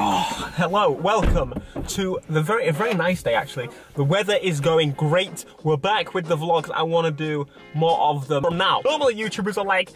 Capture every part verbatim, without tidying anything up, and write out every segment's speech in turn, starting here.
Oh, hello, welcome to the very, a very nice day actually. The weather is going great. We're back with the vlogs. I want to do more of them from now. Normally YouTubers are like,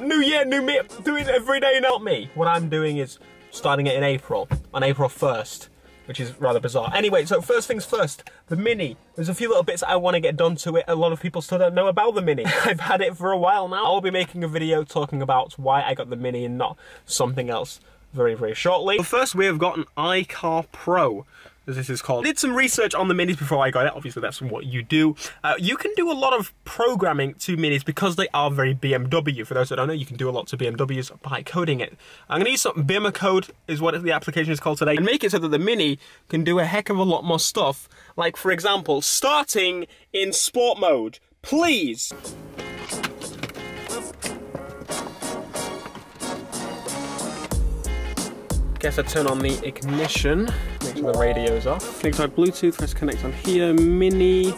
new year, new me, do it every day, not me. What I'm doing is starting it in April, on April first, which is rather bizarre. Anyway, so first things first, the Mini. There's a few little bits I want to get done to it. A lot of people still don't know about the Mini. I've had it for a while now. I'll be making a video talking about why I got the Mini and not something else. Very, very shortly. But first, we have got an iCar Pro, as this is called. I did some research on the Minis before I got it. Obviously, that's what you do. Uh, you can do a lot of programming to Minis because they are very B M W. For those that don't know, you can do a lot to B M Ws by coding it. I'm going to use some Bimmercode, is what the application is called today, and make it so that the Mini can do a heck of a lot more stuff. Like, for example, starting in sport mode. Please! Guess I turn on the ignition, make sure the radio's off. Connect my Bluetooth, press connect on here, Mini.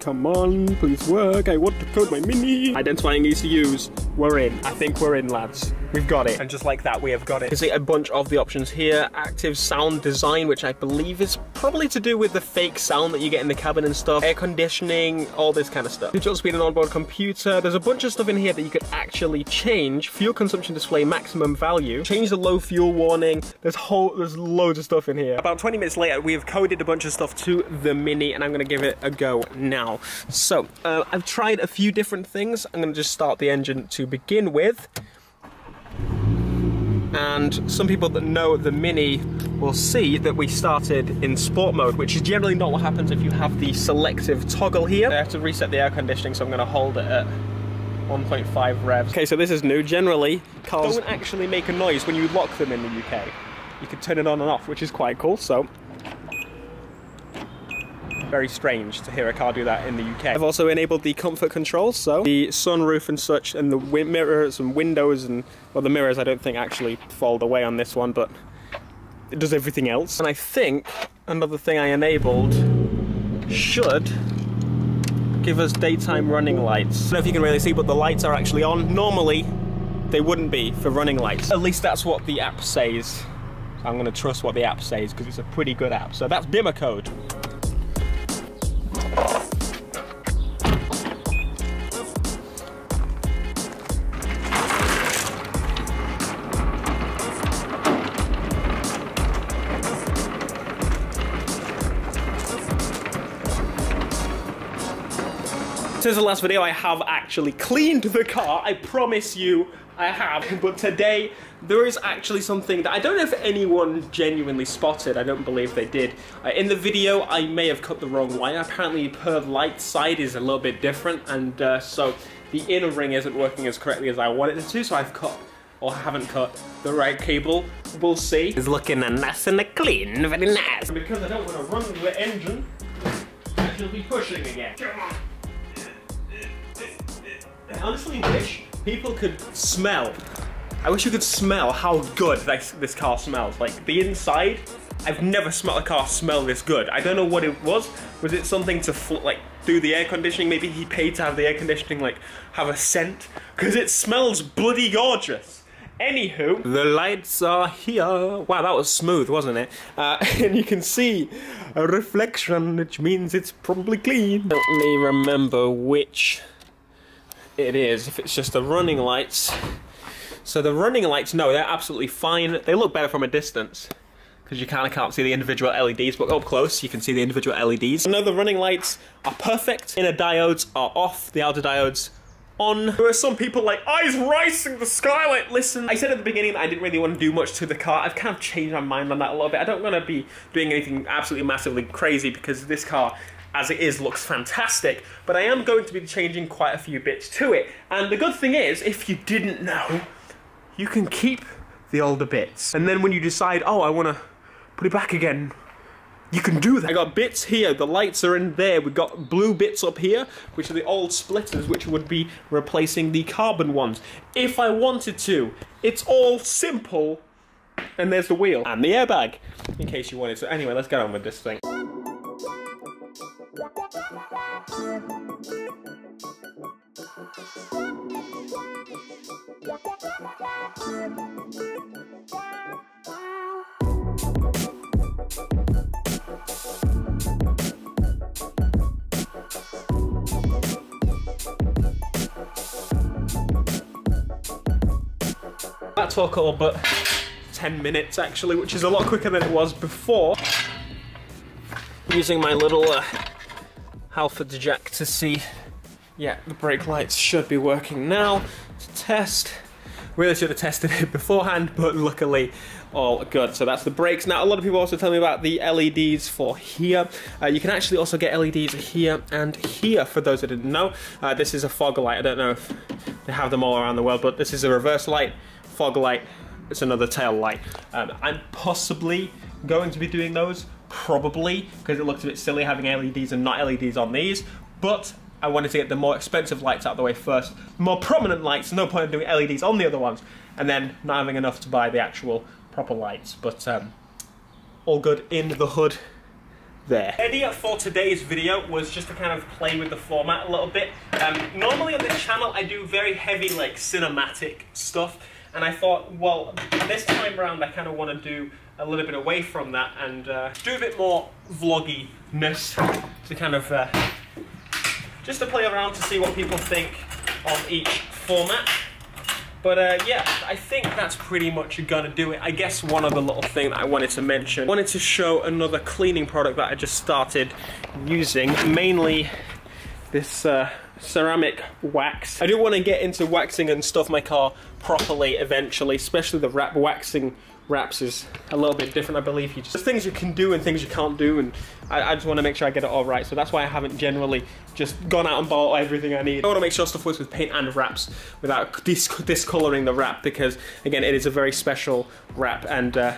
Come on, please work, I want to code my Mini. Identifying E C Us, we're in. I think we're in, lads. We've got it. And just like that, we have got it. You can see a bunch of the options here. Active sound design, which I believe is probably to do with the fake sound that you get in the cabin and stuff. Air conditioning, all this kind of stuff. Digital speed and onboard computer. There's a bunch of stuff in here that you could actually change. Fuel consumption display maximum value. Change the low fuel warning. There's whole, there's loads of stuff in here. About twenty minutes later, we have coded a bunch of stuff to the Mini, and I'm gonna give it a go now. So, uh, I've tried a few different things. I'm going to just start the engine to begin with. And some people that know the Mini will see that we started in sport mode, which is generally not what happens if you have the selective toggle here. I have to reset the air conditioning, so I'm going to hold it at one point five revs. Okay, so this is new. Generally, cars don't actually make a noise when you lock them in the U K. You can turn it on and off, which is quite cool, so... very strange to hear a car do that in the U K. I've also enabled the comfort controls, so the sunroof and such, and the win mirrors and windows, and well, the mirrors I don't think actually fold away on this one, but it does everything else. And I think another thing I enabled should give us daytime running lights. I don't know if you can really see, but the lights are actually on. Normally, they wouldn't be for running lights. At least that's what the app says. I'm gonna trust what the app says, because it's a pretty good app. So that's Bimmercode. Since the last video, I have actually cleaned the car. I promise you I have. But today, there is actually something that I don't know if anyone genuinely spotted. I don't believe they did. Uh, in the video, I may have cut the wrong line. Apparently, her light side is a little bit different, and uh, so the inner ring isn't working as correctly as I wanted it to, so I've cut, or haven't cut, the right cable. We'll see. It's looking nice and clean, very nice. And because I don't want to run the engine, I shall be pushing again. Come on. Honestly, wish people could smell. I wish you could smell how good this, this car smells. Like, the inside, I've never smelled a car smell this good. I don't know what it was. Was it something to, fl like, do the air conditioning? Maybe he paid to have the air conditioning, like, have a scent? Because it smells bloody gorgeous. Anywho, the lights are here. Wow, that was smooth, wasn't it? Uh, and you can see a reflection, which means it's probably clean. Let me remember which... it is, if it's just the running lights. So the running lights, no, they're absolutely fine. They look better from a distance, because you kind of can't see the individual L E Ds, but up close, you can see the individual L E Ds. No, the running lights are perfect. Inner diodes are off, the outer diodes on. There are some people like, oh, he's racing the skylight, listen. I said at the beginning that I didn't really want to do much to the car. I've kind of changed my mind on that a little bit. I don't want to be doing anything absolutely massively crazy, because this car, as it is, looks fantastic, but I am going to be changing quite a few bits to it. And the good thing is, if you didn't know, you can keep the older bits. And then when you decide, oh, I want to put it back again, you can do that. I got bits here, the lights are in there. We've got blue bits up here, which are the old splitters, which would be replacing the carbon ones. If I wanted to, it's all simple. And there's the wheel and the airbag, in case you wanted. So anyway, let's get on with this thing. Wow. That took all but ten minutes actually, which is a lot quicker than it was before. Using my little uh, Halford jack to see, yeah, the brake lights should be working now to test. Really should have tested it beforehand, but luckily all good. So that's the brakes. Now, a lot of people also tell me about the L E Ds for here. Uh, you can actually also get L E Ds here and here, for those that didn't know. Uh, this is a fog light. I don't know if they have them all around the world, but this is a reverse light, fog light. It's another tail light. Um, I'm possibly going to be doing those, probably, because it looked a bit silly having L E Ds and not L E Ds on these, but I wanted to get the more expensive lights out of the way first. More prominent lights, no point in doing L E Ds on the other ones, and then not having enough to buy the actual proper lights, but um, all good in the hood there. The idea for today's video was just to kind of play with the format a little bit. Um, normally on this channel I do very heavy like cinematic stuff, and I thought, well, this time around I kind of want to do a little bit away from that and uh, do a bit more vlogginess to kind of uh, just to play around to see what people think of each format. But uh, yeah, I think that's pretty much gonna do it. I guess one other little thing that I wanted to mention, I wanted to show another cleaning product that I just started using, mainly this uh, ceramic wax. I do want to get into waxing and stuff my car properly eventually, especially the wrap waxing. Wraps is a little bit different, I believe. You just, there's things you can do and things you can't do, and I, I just want to make sure I get it all right. So that's why I haven't generally just gone out and bought everything I need. I want to make sure stuff works with paint and wraps without disc discoloring the wrap, because again, it is a very special wrap, and uh,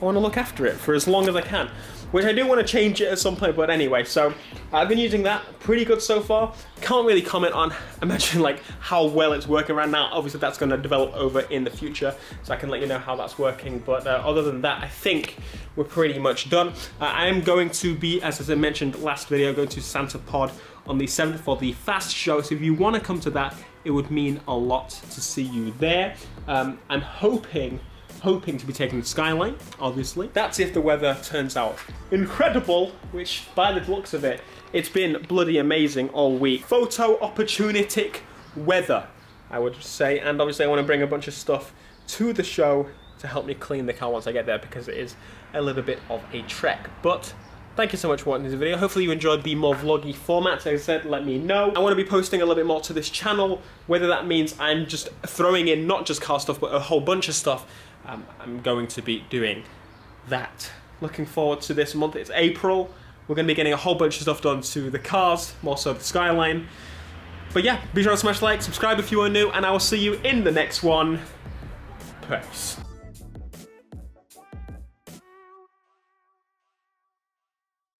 I want to look after it for as long as I can, which I do want to change it at some point, but anyway. So I've been using that, pretty good so far. Can't really comment on, imagine like how well it's working right now. Obviously that's going to develop over in the future, so I can let you know how that's working. But uh, other than that, I think we're pretty much done. Uh, I am going to be, as I mentioned last video, going to Santa Pod on the seventh for the Fast Show. So if you want to come to that, it would mean a lot to see you there. Um, I'm hoping hoping to be taking the Skyline, obviously. That's if the weather turns out incredible, which by the looks of it, it's been bloody amazing all week. Photo opportunistic weather, I would say. And obviously I want to bring a bunch of stuff to the show to help me clean the car once I get there, because it is a little bit of a trek. But thank you so much for watching this video. Hopefully you enjoyed the more vloggy format. As I said, let me know. I want to be posting a little bit more to this channel, whether that means I'm just throwing in not just car stuff, but a whole bunch of stuff. Um, I'm going to be doing that. Looking forward to this month. It's April. We're going to be getting a whole bunch of stuff done to the cars, more so the Skyline. But yeah, be sure to smash like, subscribe if you are new, and I will see you in the next one. Peace.